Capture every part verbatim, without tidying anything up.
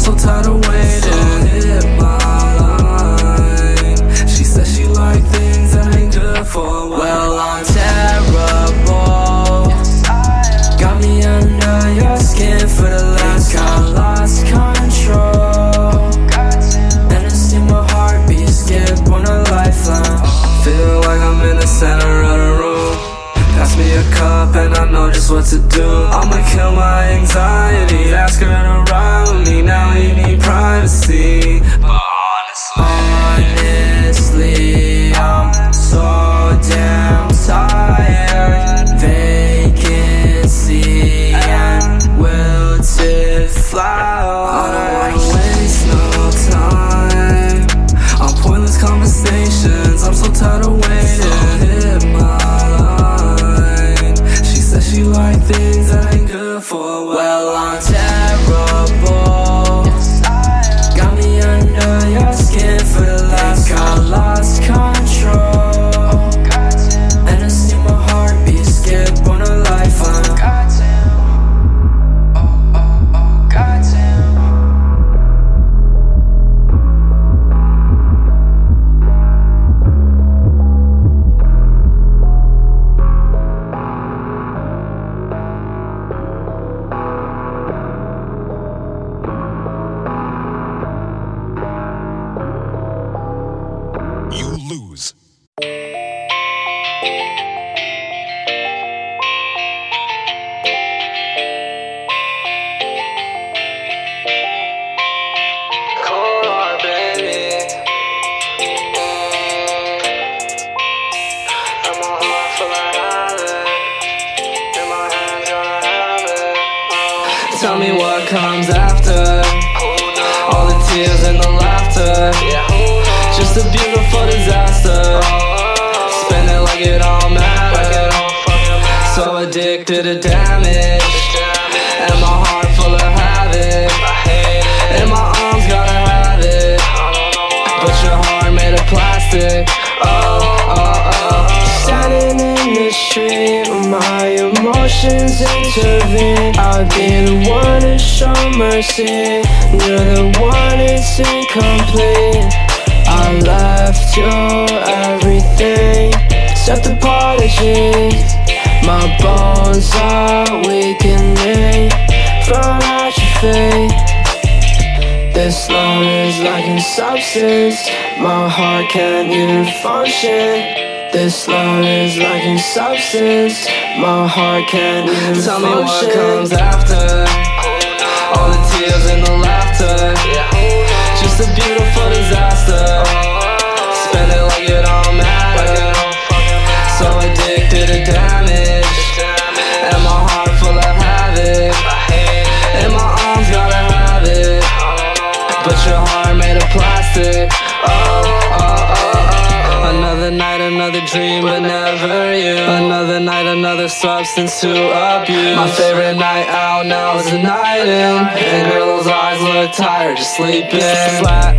I'm so tired of waiting. Hit my line. She said she liked things that ain't good for a while. Well, I'm terrible. Got me under your skin for the last time. I lost control, and I see my heartbeat skip on a lifeline. Feel like I'm in the center of the room. Pass me a cup and I know just what to do. I'ma kill my anxiety, ask her to ride with me. Now you need privacy, but honestly, honestly I'm so damn tired. Vacancy and wilted flowers. I don't wanna waste no time on pointless conversations. I'm so tired of waiting. Hit my line. She said she liked things that ain't good for a while. Well, I'm terrible. Got me under your skin for the last time. I lost control, and I see my heartbeat skip on a lifeline. I'll be the one to show mercy. You're the one it's incomplete. I left you everything except apologies. My bones are weakening from atrophy. This love is lacking substance. My heart can't even function. This love is lacking substance. My heart can't even tell function. Me what comes after all the tears and the laughter. Just a beautiful disaster. Spend it like it all matters. So addicted to damage, and my heart full of havoc. And my arms gotta have it, but your heart made of plastic. Oh, oh, oh. Another night, another dream, but never you. Another night, another substance to abuse. My favorite night out now is a night in, and girls' eyes look tired, just sleeping. Flat,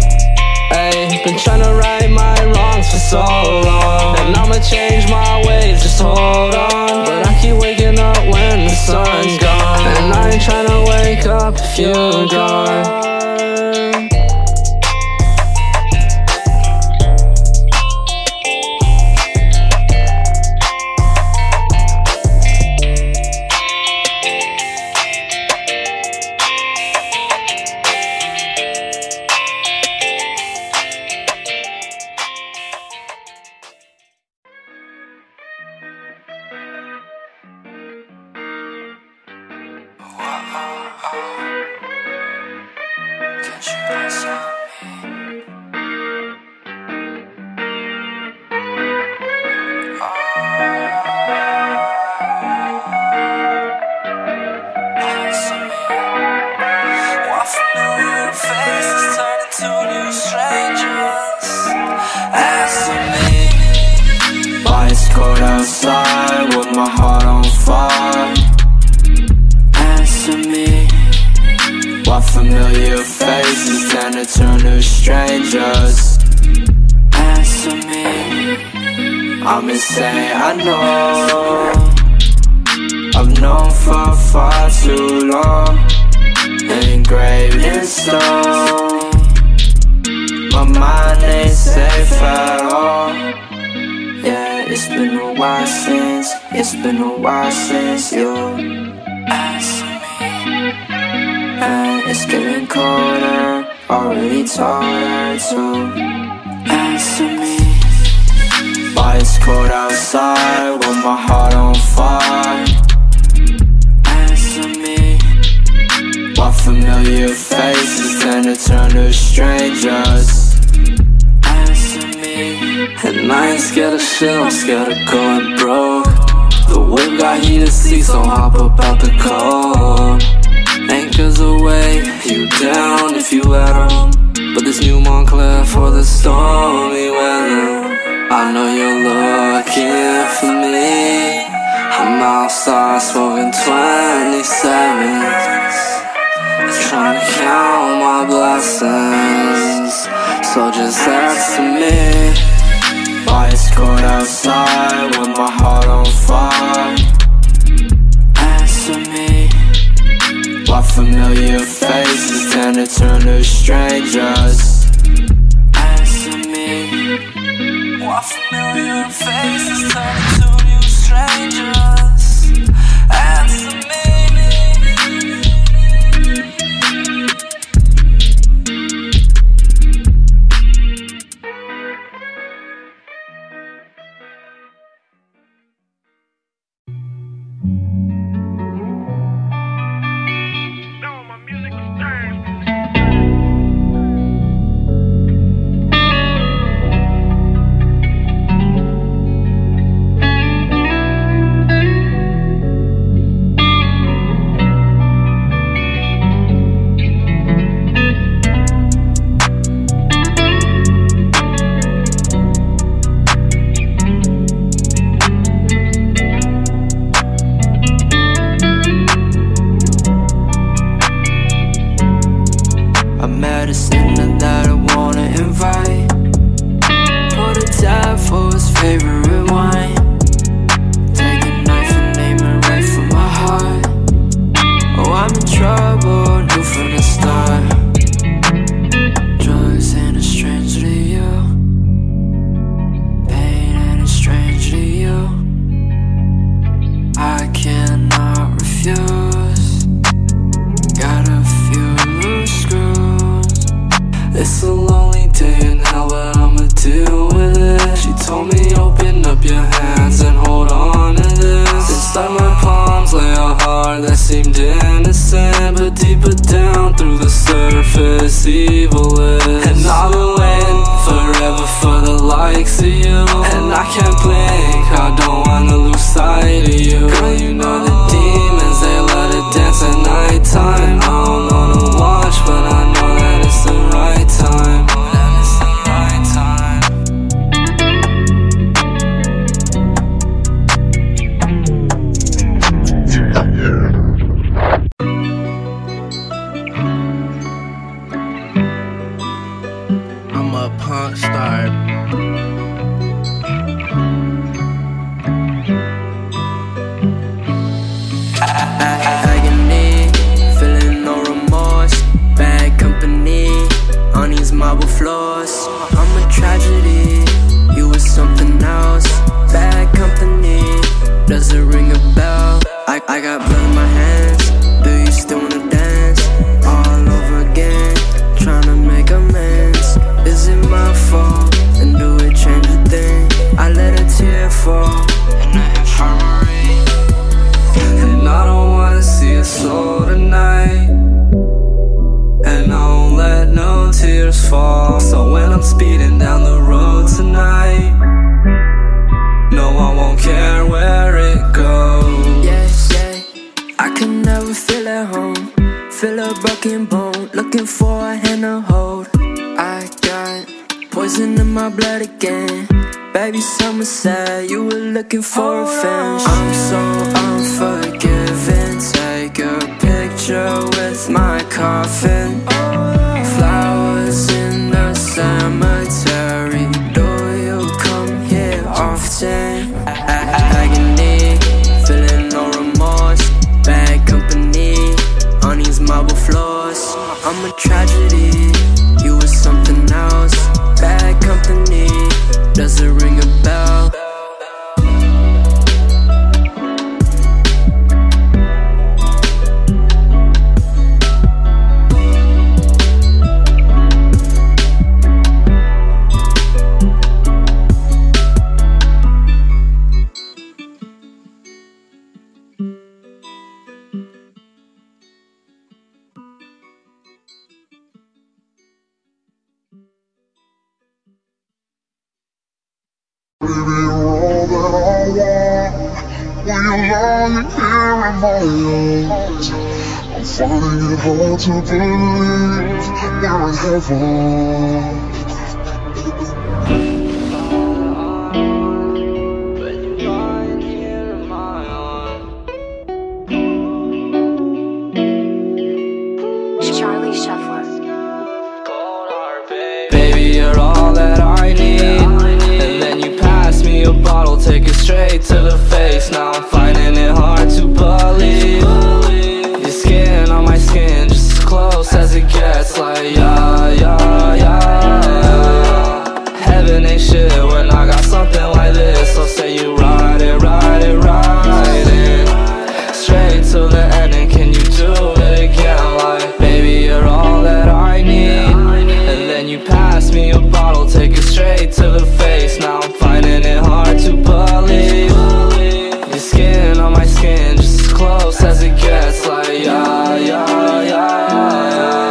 ayy, been tryna right my wrongs for so long, and I'ma change my ways, just hold on. But I keep waking up when the sun's gone, and I ain't tryna wake up if you're gone. engraved in stone. My mind ain't safe at all. Yeah, it's been a while since, it's been a while since you asked me. And it's getting colder, already taller to answer me. Why it's cold outside with my heart on fire? Answer me. Why familiar faces tend to turn to strangers? Answer me. And I ain't scared of shit, I'm scared of going broke. The whip got heated seats, so hop up out the cold. Anchors away, you down if you let 'em. But this new Montclair for the stormy weather. I know you're looking for me. I'm outside smoking twenty-sevens, trying to count my blessings. So just answer me. Why it's cold outside with my heart on fire? Answer me. Why familiar faces tend to turn to strangers? Why familiar faces turn to new strangers? Answer me. No, my music is floor. tragedy. You were something else, bad company. Does it ring a bell? Finding it hard to believe we're in heaven. Charlie Shuffler. Cold Hart, baby. Baby, you're all that I need. And then you pass me a bottle, take it straight to the face. Now I'm finding it hard to believe. Skin just as close as it gets, like yeah, yeah, yeah. Heaven ain't shit when I got something like this. So say you ride it, ride it, ride it straight to the end, and can you do it again? Like baby, you're all that I need, and then you pass me a bottle, take it straight to the face. Now I'm finding it hard to believe. Your skin on my skin, just as close as it gets, like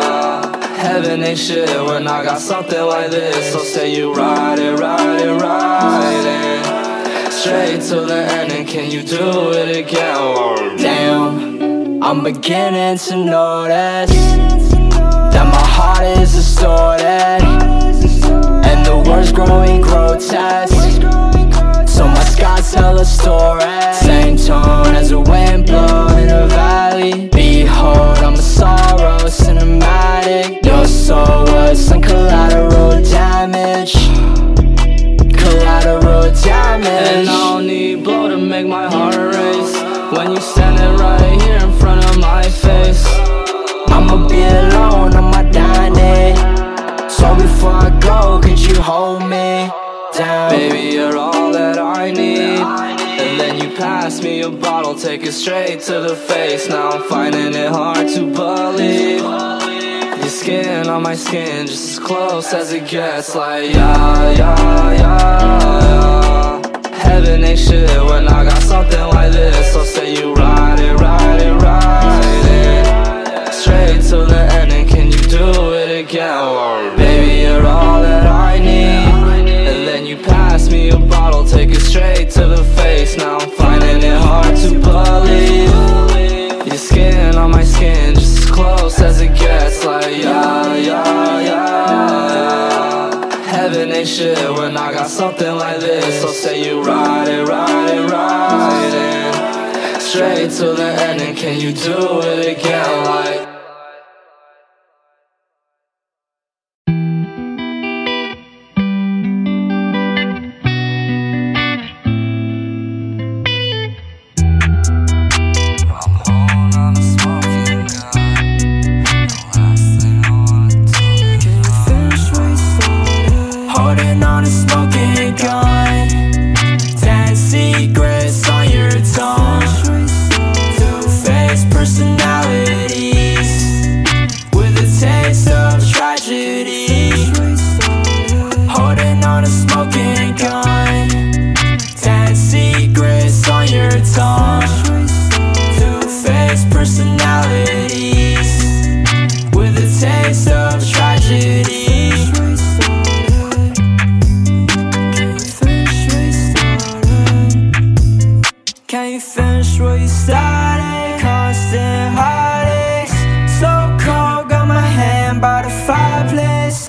yeah, yeah. Heaven ain't shit when I got something like this. So say you ride it, ride it, ride it straight to the end, and can you do it again? Damn, I'm beginning to notice that my heart is distorted, and the words growing grotesque, so my skies tell a story. Same tone as a wind blowing in a valley. Behold, I'm a sorrow cinematic. Your soul was some collateral damage. Collateral damage. And I don't need blow to make my heart race when you standing right here in front of my face. I'ma be alone on my dying. So before I go, could you hold me down? Baby, you're all that I need. And then you pass me a bottle, take it straight to the face. Now I'm finding it hard to believe. Your skin on my skin, just as close as it gets, like yeah, yeah, yeah, yeah. Heaven ain't shit when I got something like this. So say you ride it, ride it, ride it straight to the end, and can you do it again? Baby, you're all that I need. And then you pass me a bottle, take it straight to the face. Now I'm finding it hard to believe. Your skin on my skin, just as close as it gets, like yeah, yeah, yeah. Heaven ain't shit when I got something like this. So say you ride it, ride it, ride it straight to the end, and can you do it again? Like constant heartaches, so cold, got my hand by the fireplace.